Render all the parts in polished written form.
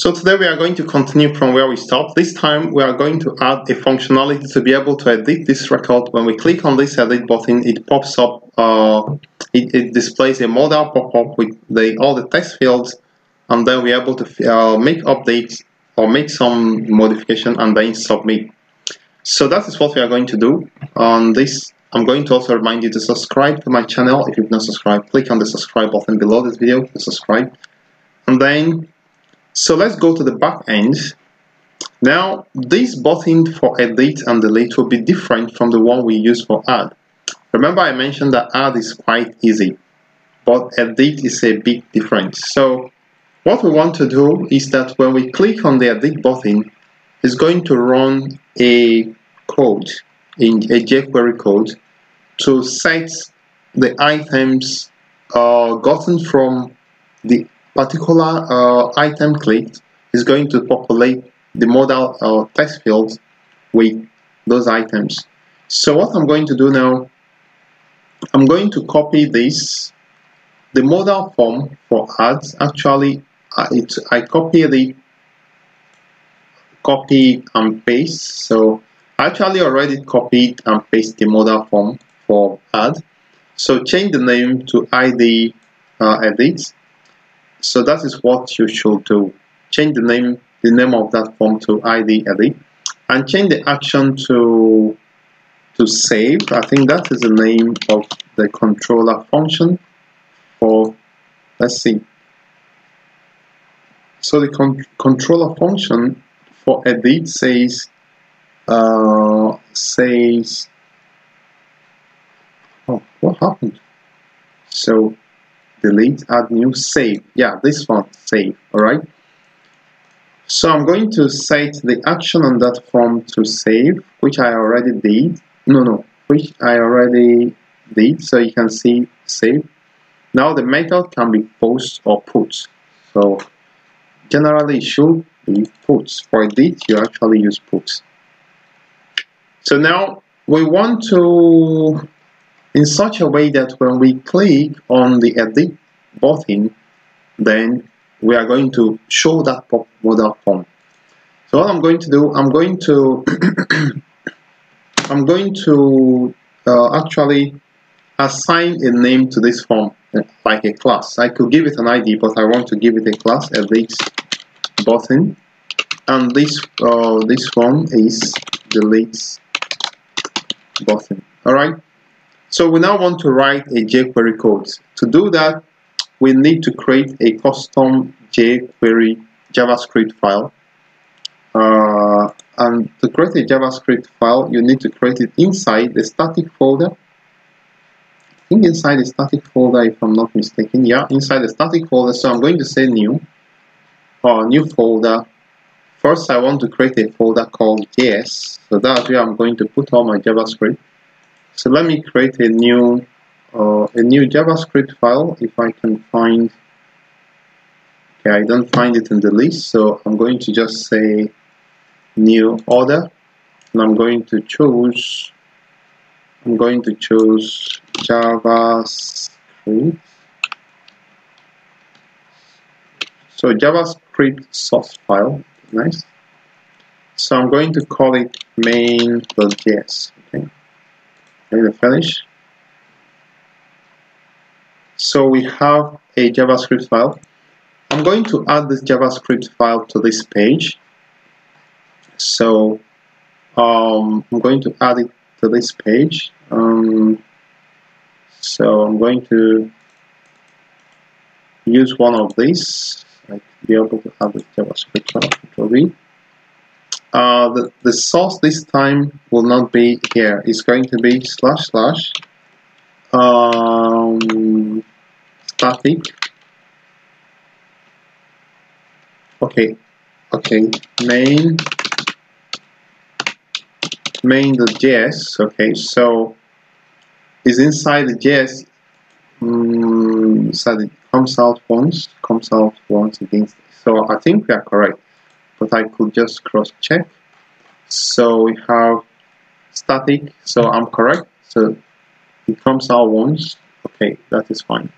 So today we are going to continue from where we stopped. This time we are going to add a functionality to be able to edit this record. When we click on this edit button, it pops up, it displays a modal pop-up with all the text fields, and then we are able to make updates or make some modification and then submit. So that is what we are going to do on this. I'm going to also remind you to subscribe to my channel. If you've not subscribed, click on the subscribe button below this video to subscribe. And then, so let's go to the back end. Now, this button for edit and delete will be different from the one we use for add. Remember I mentioned that add is quite easy, but edit is a big difference. So what we want to do is that when we click on the edit button, it's going to run a code, in a jQuery code, to set the items gotten from the particular item clicked. Is going to populate the modal text field with those items. So what I'm going to do now, I'm going to copy this, the modal form for ads. Actually, I copy and paste. So actually already copied and pasted the modal form for add. So change the name to ID edit. So that is what you should do. Change the name of that form to ID edit, and change the action to save. I think that is the name of the controller function. Or let's see. So the controller function for edit says oh, what happened? So delete, add new, save. Yeah, this one, save. All right. So I'm going to set the action on that form to save, which I already did. So you can see save. Now the method can be post or put. So generally it should be put. For edit, you actually use put. So now we want to, in such a way that when we click on the edit button, then we are going to show that pop modal form. So what I'm going to do, I'm going to actually assign a name to this form, like a class. I could give it an ID, but I want to give it a class, edit button, and this form is delete button. All right. So we now want to write a jQuery code. To do that, we need to create a custom jQuery JavaScript file. And to create a JavaScript file, you need to create it inside the static folder. I think inside the static folder, if I'm not mistaken. Yeah, inside the static folder. So I'm going to say new, new folder. First, I want to create a folder called JS. So that's where I'm going to put all my JavaScript. So let me create a new JavaScript file if I can find. Okay, I don't find it in the list, so I'm going to just say new order, and I'm going to choose JavaScript. So JavaScript source file, nice. So I'm going to call it main.js. Okay. I'm going to finish. So we have a JavaScript file. I'm going to add this JavaScript file to this page. So I'm going to add it to this page. So I'm going to use one of these. I can be able to add the JavaScript file. Control V. The source this time will not be here. It's going to be / static. Okay, main.js. Okay, so it's inside the JS. So it comes out once again. So I think we are correct, but I could just cross-check. So we have static, so I'm correct. So it comes out once. Okay, that is fine.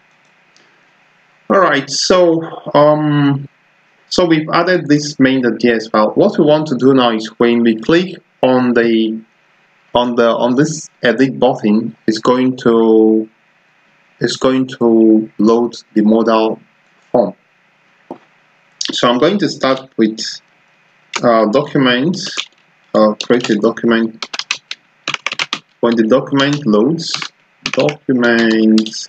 All right, so So we've added this main.js file. What we want to do now is when we click on this edit button, it's going to load the modal form. So I'm going to start with documents. Create a document. When the document loads, document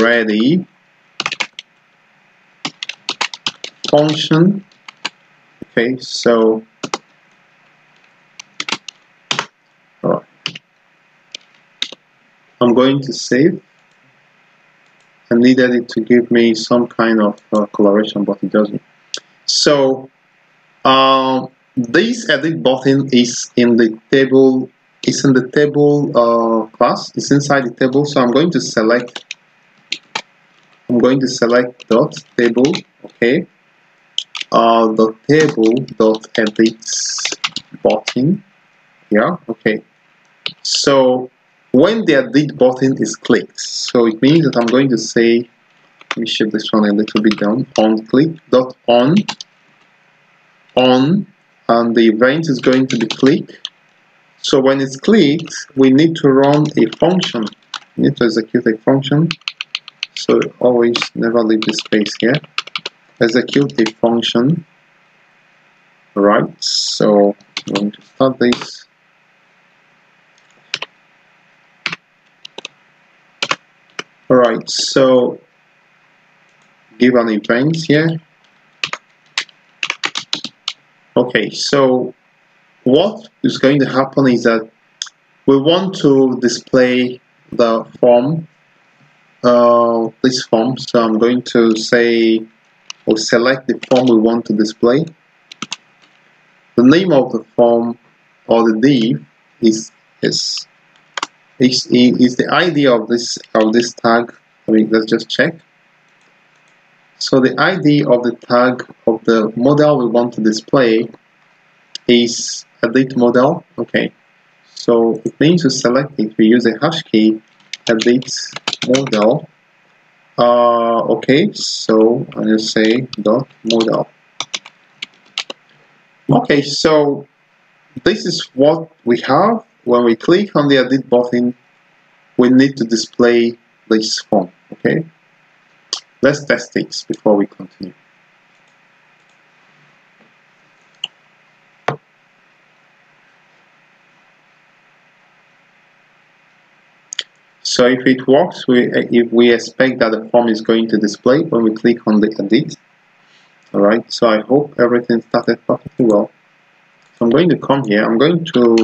ready function. Okay, so all right, I'm going to save. I needed it to give me some kind of coloration, but it doesn't. So this edit button is in the table. It's in the table class. It's inside the table. So I'm going to select dot table. Okay. The table dot edit button. Yeah. Okay. So when the edit button is clicked, so it means that I'm going to say, let me shift this one a little bit down. On click dot on, and the event is going to be click. So when it's clicked, we need to run a function. We need to execute a function. So always never leave the space here. Execute a function. Right. So I'm going to start this. Alright, so give an event here. Okay, so what is going to happen is that we want to display the form, this form. So I'm going to say, or select the form we want to display. The name of the form or the div is the ID of this tag. I mean, let's just check. So the ID of the tag of the model we want to display is edit model. Okay, so it means to select it, we use a hash key, edit model. Okay, so I just say dot model. Okay, so this is what we have. When we click on the edit button, we need to display this form. Okay, let's test this before we continue. So if it works, we expect that the form is going to display when we click on the edit. All right, so I hope everything started perfectly well. So I'm going to come here, I'm going to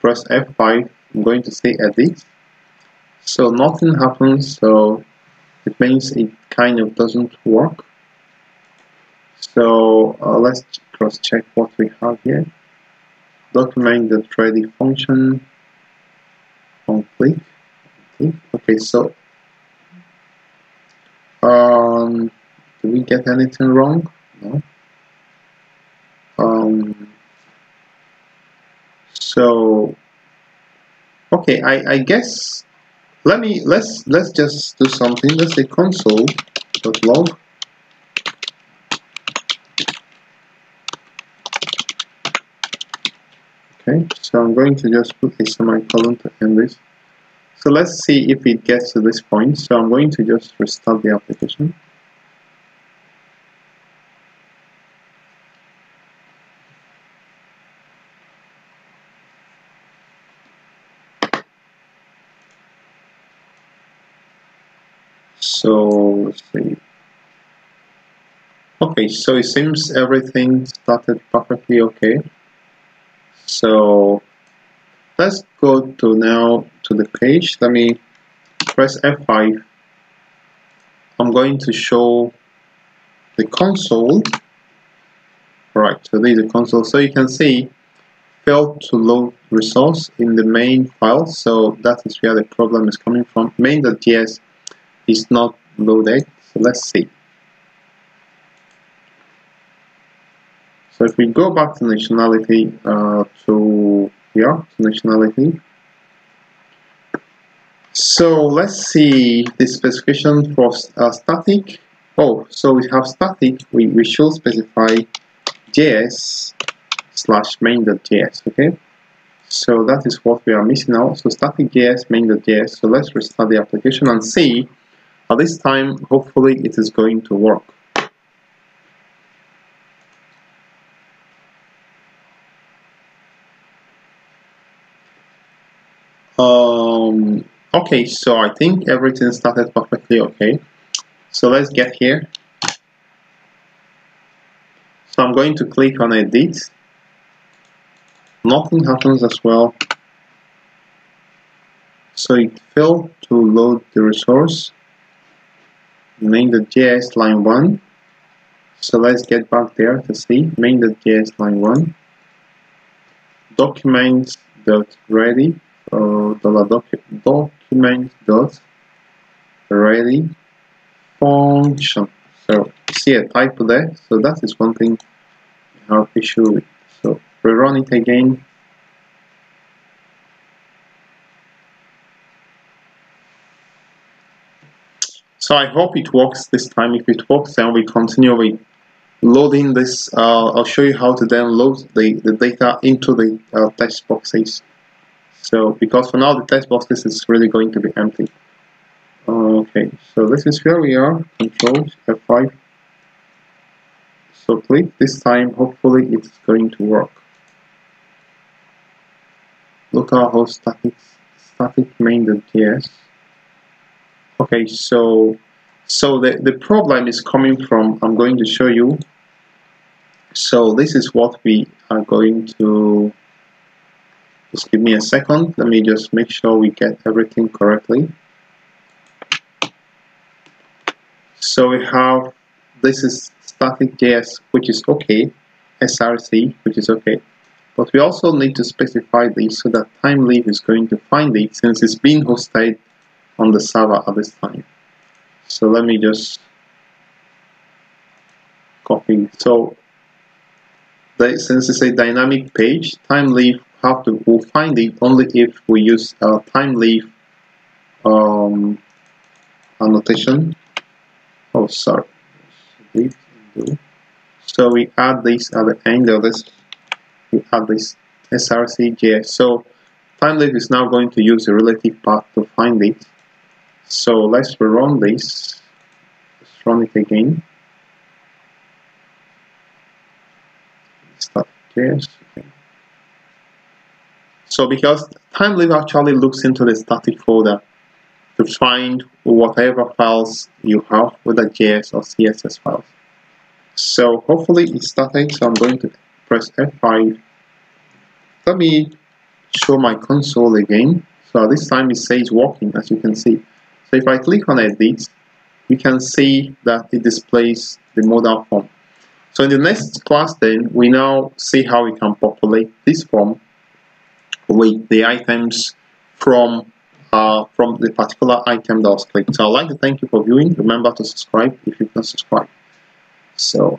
press F5, I'm going to say edit. So nothing happens, so it means it kind of doesn't work. So let's cross check what we have here. Document.ready function. On click. Okay, so do we get anything wrong? No. So okay, I guess let's just do something. Let's say console.log. Okay, so I'm going to just put a semicolon to end this. So let's see if it gets to this point. So I'm going to just restart the application. So let's see. Okay, so it seems everything started perfectly okay. So let's go to now to the page. Let me press F5. I'm going to show the console. Right, so this is the console. So you can see failed to load resource in the main file. So that is where the problem is coming from. Main.js is not loaded. So let's see. So if we go back to nationality, nationality. So let's see the specification for static. Oh, so we have static, we should specify js/main.js, okay? So that is what we are missing now. So static js, main.js. So let's restart the application and see. At this time, hopefully it is going to work. Okay, so I think everything started perfectly okay. So let's get here. So I'm going to click on edit. Nothing happens as well. So it failed to load the resource. Main.js line 1. So let's get back there to see. Main.js line 1. Document.ready. Document.ready. Function. So see a typo there. So that is one thing I have issue with. So rerun it again. So I hope it works this time. If it works, then we continue with loading this. I'll show you how to then load the data into the text boxes. So because for now the text boxes is really going to be empty. Okay, so this is where we are. Control F5. So click this time. Hopefully it's going to work. Look at how static main.js. Okay, so the problem is coming from. I'm going to show you. So this is what we are going to. Just give me a second. Let me just make sure we get everything correctly. So we have, this is static JS, which is okay, src, which is okay. But we also need to specify this so that Thymeleaf is going to find it since it's being hosted on the server at this time. So let me just copy. So since it's a dynamic page, Thymeleaf will find it only if we use Thymeleaf annotation. Oh, sorry. So we add this at the end of this. We add this src.js. So Thymeleaf is now going to use the relative path to find it. So let's run this. Let's run it again. Static.js. Okay. So because Thymeleaf actually looks into the static folder to find whatever files you have, whether JS or CSS files. So hopefully it started, so I'm going to press F5. Let me show my console again. So this time it says working, as you can see. So if I click on edit, you can see that it displays the modal form. So in the next class then, we now see how we can populate this form with the items from the particular item that was clicked. So I'd like to thank you for viewing. Remember to subscribe if you can subscribe. So